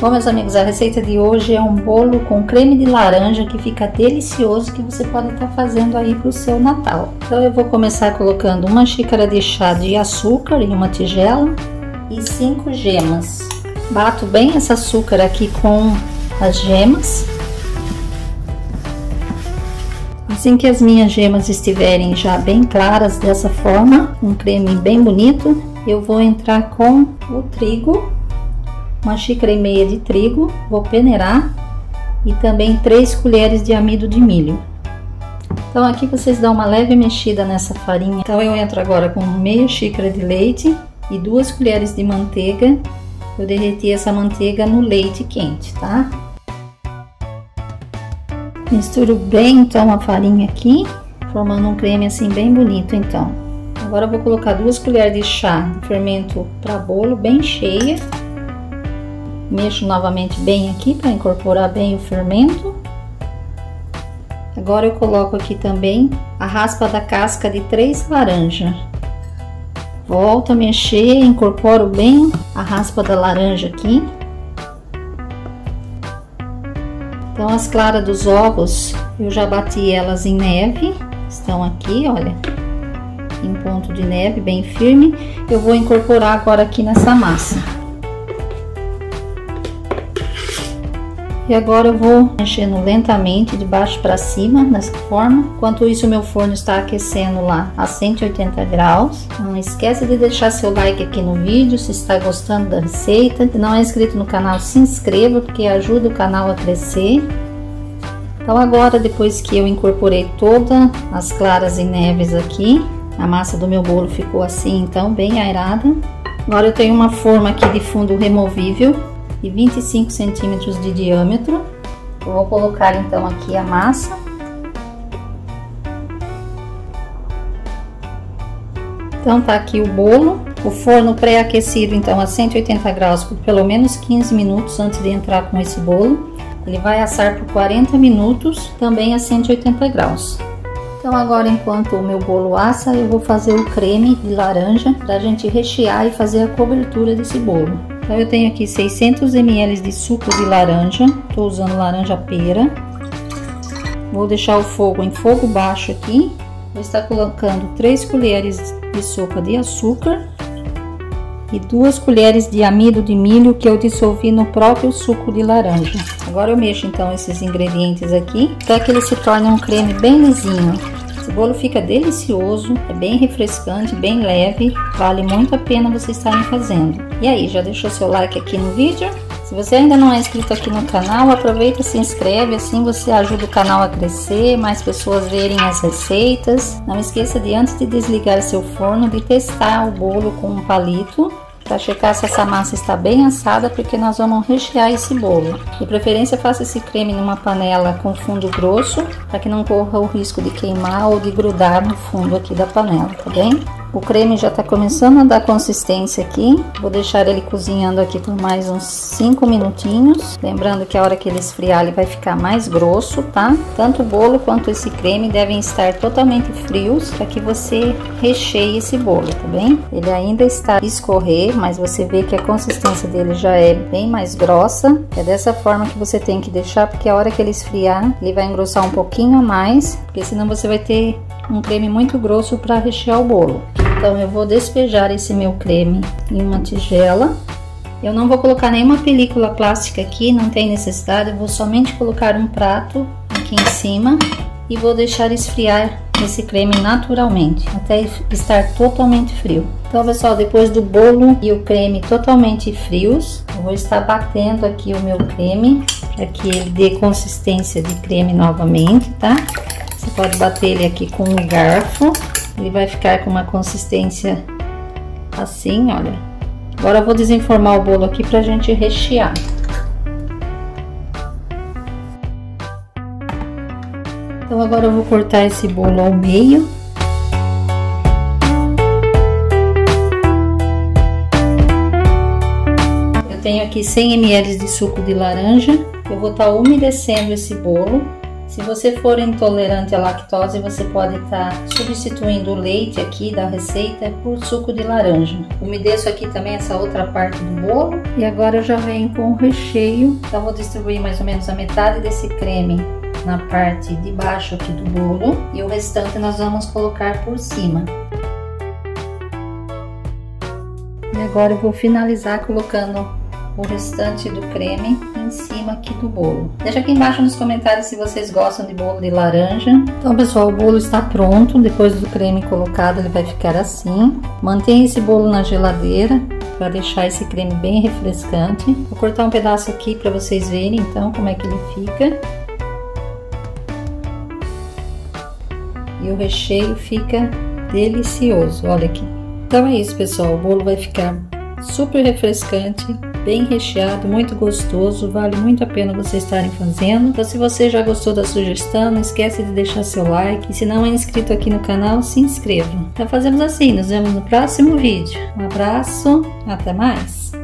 Bom, meus amigos, a receita de hoje é um bolo com creme de laranja que fica delicioso, que você pode estar fazendo aí para o seu Natal. Então eu vou começar colocando uma xícara de chá de açúcar em uma tigela e 5 gemas. Bato bem esse açúcar aqui com as gemas. Assim que as minhas gemas estiverem já bem claras dessa forma, um creme bem bonito, eu vou entrar com o trigo. Uma xícara e meia de trigo, vou peneirar, e também 3 colheres de amido de milho. Então aqui vocês dão uma leve mexida nessa farinha. Então eu entro agora com meia xícara de leite e 2 colheres de manteiga. Eu derreti essa manteiga no leite quente, tá? Misturo bem então a farinha aqui, formando um creme assim bem bonito então. Agora eu vou colocar 2 colheres de chá de fermento para bolo, bem cheia. Mexo novamente bem aqui para incorporar bem o fermento. Agora eu coloco aqui também a raspa da casca de 3 laranjas. Volto a mexer, incorporo bem a raspa da laranja aqui. Então as claras dos ovos, eu já bati elas em neve. Estão aqui, olha, em ponto de neve, bem firme. Eu vou incorporar agora aqui nessa massa. E agora eu vou mexendo lentamente de baixo para cima, dessa forma. Enquanto isso, o meu forno está aquecendo lá a 180 graus. Não esquece de deixar seu like aqui no vídeo, se está gostando da receita. Se não é inscrito no canal, se inscreva, porque ajuda o canal a crescer. Então agora, depois que eu incorporei todas as claras e neves aqui, a massa do meu bolo ficou assim, então, bem aerada. Agora eu tenho uma forma aqui de fundo removível, de 25 centímetros de diâmetro. Eu vou colocar então aqui a massa. Então tá aqui o bolo. O forno pré-aquecido então a 180 graus por pelo menos 15 minutos antes de entrar com esse bolo. Ele vai assar por 40 minutos, também a 180 graus. Então agora, enquanto o meu bolo assa, eu vou fazer o creme de laranja para a gente rechear e fazer a cobertura desse bolo. Então eu tenho aqui 600 ml de suco de laranja, estou usando laranja pera. Vou deixar o fogo em fogo baixo aqui. Vou estar colocando 3 colheres de sopa de açúcar e 2 colheres de amido de milho que eu dissolvi no próprio suco de laranja. Agora eu mexo então esses ingredientes aqui até que ele se torne um creme bem lisinho. Esse bolo fica delicioso, é bem refrescante, bem leve, vale muito a pena vocês estarem fazendo. E aí, já deixou seu like aqui no vídeo? Se você ainda não é inscrito aqui no canal, aproveita e se inscreve, assim você ajuda o canal a crescer, mais pessoas verem as receitas. Não esqueça de, antes de desligar seu forno, de testar o bolo com um palito, para checar se essa massa está bem assada, porque nós vamos rechear esse bolo. De preferência, faça esse creme numa panela com fundo grosso, para que não corra o risco de queimar ou de grudar no fundo aqui da panela, tá bem? O creme já está começando a dar consistência aqui. Vou deixar ele cozinhando aqui por mais uns 5 minutinhos. Lembrando que a hora que ele esfriar, ele vai ficar mais grosso, tá? Tanto o bolo quanto esse creme devem estar totalmente frios, para que você recheie esse bolo, tá bem? Ele ainda está a escorrer, mas você vê que a consistência dele já é bem mais grossa. É dessa forma que você tem que deixar, porque a hora que ele esfriar, ele vai engrossar um pouquinho a mais, porque senão você vai ter um creme muito grosso para rechear o bolo. Então eu vou despejar esse meu creme em uma tigela. Eu não vou colocar nenhuma película plástica aqui, não tem necessidade. Eu vou somente colocar um prato aqui em cima e vou deixar esfriar esse creme naturalmente, até estar totalmente frio. Então pessoal, depois do bolo e o creme totalmente frios, eu vou estar batendo aqui o meu creme, para que ele dê consistência de creme novamente, tá? Você pode bater ele aqui com um garfo, ele vai ficar com uma consistência assim, olha. Agora eu vou desenformar o bolo aqui pra gente rechear. Então agora eu vou cortar esse bolo ao meio. Eu tenho aqui 100 ml de suco de laranja, eu vou estar umedecendo esse bolo. Se você for intolerante à lactose, você pode estar substituindo o leite aqui da receita por suco de laranja. Umedeço aqui também essa outra parte do bolo. E agora eu já venho com o recheio. Então vou distribuir mais ou menos a metade desse creme na parte de baixo aqui do bolo. E o restante nós vamos colocar por cima. E agora eu vou finalizar colocando o restante do creme em cima aqui do bolo. Deixa aqui embaixo nos comentários se vocês gostam de bolo de laranja. Então pessoal, o bolo está pronto. Depois do creme colocado ele vai ficar assim. Mantenha esse bolo na geladeira para deixar esse creme bem refrescante. Vou cortar um pedaço aqui para vocês verem então como é que ele fica. E o recheio fica delicioso, olha aqui. Então é isso pessoal, o bolo vai ficar super refrescante, bem recheado, muito gostoso, vale muito a pena vocês estarem fazendo. Então se você já gostou da sugestão, não esquece de deixar seu like, e se não é inscrito aqui no canal, se inscreva. Então fazemos assim, nos vemos no próximo vídeo. Um abraço, até mais!